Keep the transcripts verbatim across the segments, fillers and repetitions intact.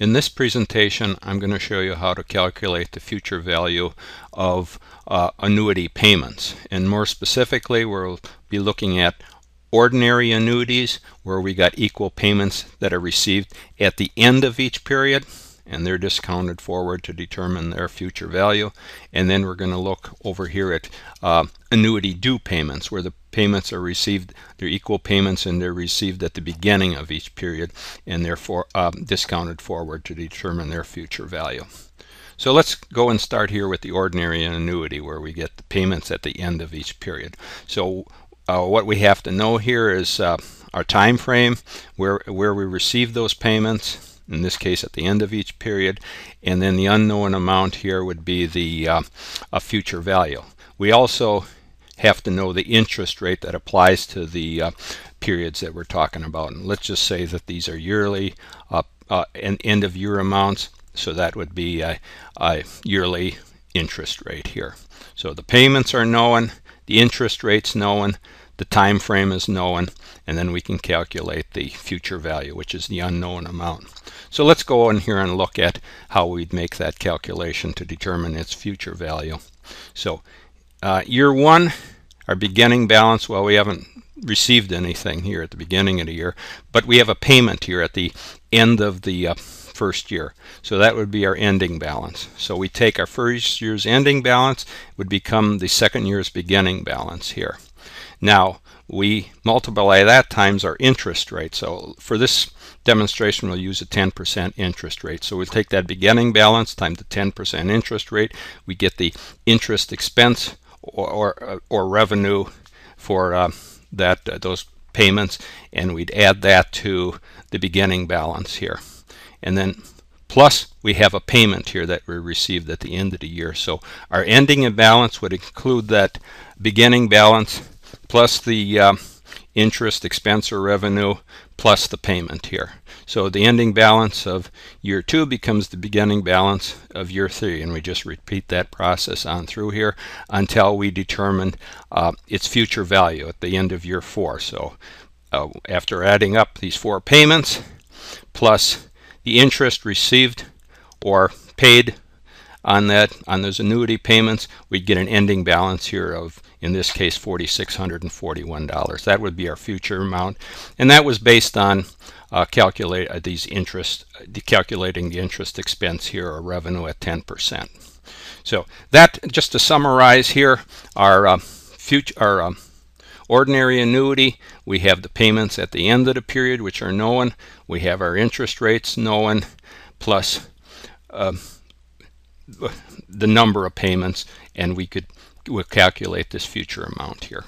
In this presentation, I'm going to show you how to calculate the future value of uh, annuity payments. And more specifically, we'll be looking at ordinary annuities, where we got equal payments that are received at the end of each period, and they're discounted forward to determine their future value. And then we're going to look over here at uh, annuity due payments, where the payments are received, they're equal payments, and they're received at the beginning of each period, and therefore uh, discounted forward to determine their future value. So let's go and start here with the ordinary annuity, where we get the payments at the end of each period. So uh, what we have to know here is uh, our time frame, where, where we receive those payments, in this case at the end of each period, and then the unknown amount here would be the uh, a future value. We also have to know the interest rate that applies to the uh, periods that we're talking about. And let's just say that these are yearly uh, uh, and end of year amounts, so that would be a, a yearly interest rate here. So the payments are known, the interest rate's known, the time frame is known, and then we can calculate the future value, which is the unknown amount. So let's go in here and look at how we'd make that calculation to determine its future value. So uh, year one, our beginning balance, well, we haven't received anything here at the beginning of the year, but we have a payment here at the end of the uh, first year. So that would be our ending balance. So we take our first year's ending balance, would become the second year's beginning balance here. Now we multiply that times our interest rate. So for this demonstration we'll use a ten percent interest rate. So we'll take that beginning balance times the ten percent interest rate. We get the interest expense or or, or revenue for uh, that uh, those payments, and we'd add that to the beginning balance here. And then plus we have a payment here that we received at the end of the year. So our ending balance would include that beginning balance plus the uh, interest, expense, or revenue, plus the payment here. So the ending balance of year two becomes the beginning balance of year three, and we just repeat that process on through here until we determine uh, its future value at the end of year four. So uh, after adding up these four payments, plus the interest received or paid on that, on those annuity payments, we'd get an ending balance here of, in this case, four thousand six hundred forty-one dollars. That would be our future amount, and that was based on uh, calculate uh, these interest, uh, calculating the interest expense here or revenue at ten percent. So that, just to summarize here, our uh, future, our um, ordinary annuity, we have the payments at the end of the period, which are known. We have our interest rates known, plus Uh, the number of payments, and we could we'll calculate this future amount here.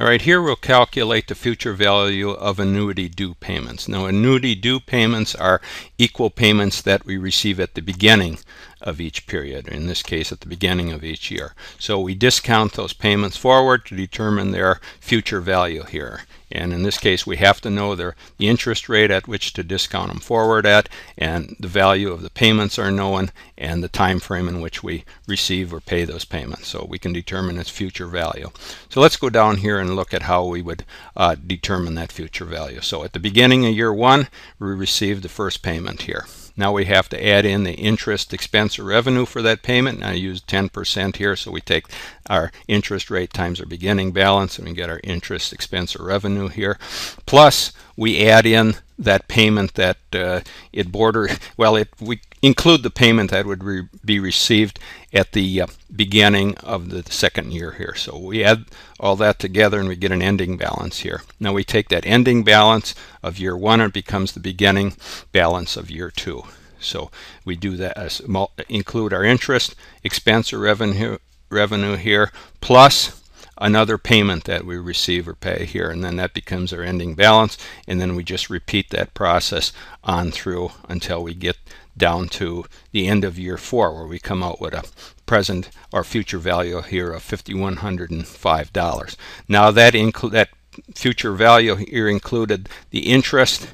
All right, here we'll calculate the future value of annuity due payments. Now, annuity due payments are equal payments that we receive at the beginning of each period, in this case at the beginning of each year. So we discount those payments forward to determine their future value here. And in this case, we have to know their, the interest rate at which to discount them forward at, and the value of the payments are known, and the time frame in which we receive or pay those payments. So we can determine its future value. So let's go down here and look at how we would uh, determine that future value. So at the beginning of year one, we received the first payment here. Now we have to add in the interest, expense, or revenue for that payment. And I use ten percent here, so we take our interest rate times our beginning balance, and we get our interest, expense, or revenue here. Plus, we add in that payment that uh, it border, well, it, we include the payment that would re be received at the uh, beginning of the second year here. So we add all that together and we get an ending balance here. Now we take that ending balance of year one and it becomes the beginning balance of year two. So we do that, as, include our interest, expense, or revenue, revenue here, plus another payment that we receive or pay here, and then that becomes our ending balance, and then we just repeat that process on through until we get down to the end of year four, where we come out with a present or future value here of five thousand one hundred five dollars. Now that include that future value here included the interest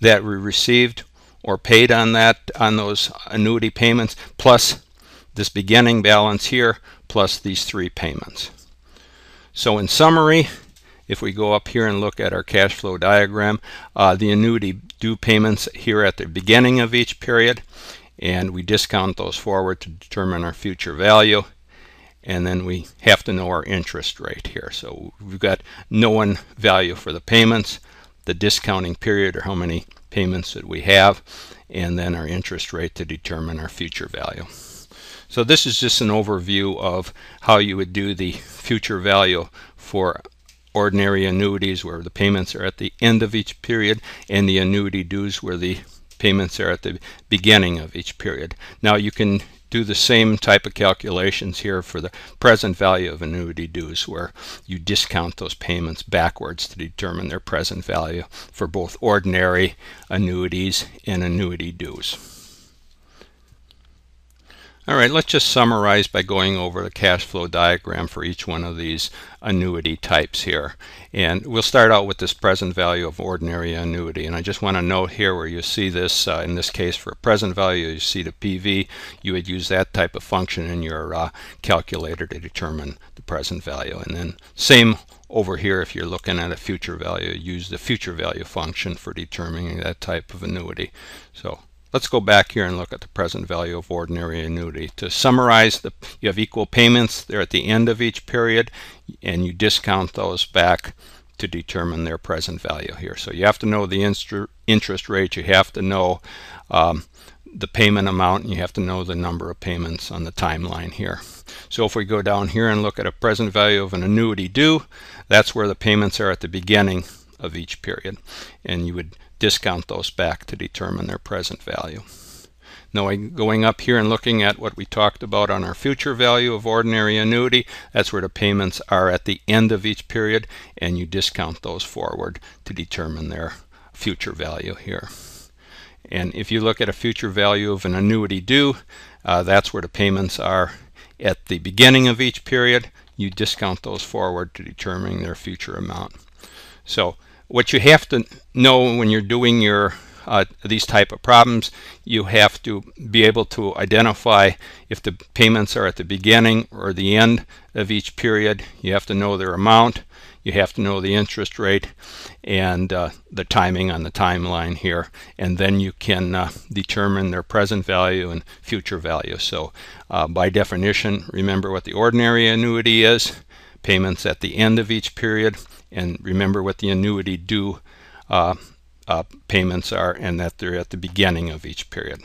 that we received or paid on that, on those annuity payments, plus this beginning balance here, plus these three payments. So in summary, If we go up here and look at our cash flow diagram, uh, the annuity due payments here at the beginning of each period, and we discount those forward to determine our future value. And then we have to know our interest rate here. So we've got known value for the payments, the discounting period, or how many payments that we have, and then our interest rate to determine our future value. So this is just an overview of how you would do the future value for ordinary annuities, where the payments are at the end of each period, and the annuity dues where the payments are at the beginning of each period. Now you can do the same type of calculations here for the present value of annuity dues, where you discount those payments backwards to determine their present value for both ordinary annuities and annuity dues. All right, let's just summarize by going over the cash flow diagram for each one of these annuity types here. And we'll start out with this present value of ordinary annuity. And I just want to note here where you see this, uh, in this case for present value, you see the P V, you would use that type of function in your uh, calculator to determine the present value. And then same over here, if you're looking at a future value, use the future value function for determining that type of annuity. So let's go back here and look at the present value of ordinary annuity. To summarize, the, you have equal payments. They're at the end of each period, and you discount those back to determine their present value here. So you have to know the interest rate, you have to know um, the payment amount, and you have to know the number of payments on the timeline here. So if we go down here and look at a present value of an annuity due, that's where the payments are at the beginning of each period, and you would discount those back to determine their present value. Now going up here and looking at what we talked about on our future value of ordinary annuity, that's where the payments are at the end of each period, and you discount those forward to determine their future value here. And if you look at a future value of an annuity due, uh, that's where the payments are at the beginning of each period. You discount those forward to determine their future amount. So what you have to know when you're doing your uh, these type of problems, you have to be able to identify if the payments are at the beginning or the end of each period. You have to know their amount, you have to know the interest rate, and uh, the timing on the timeline here, and then you can uh, determine their present value and future value. So uh, by definition, remember what the ordinary annuity is: payments at the end of each period, and remember what the annuity due uh, uh, payments are, and that they're at the beginning of each period.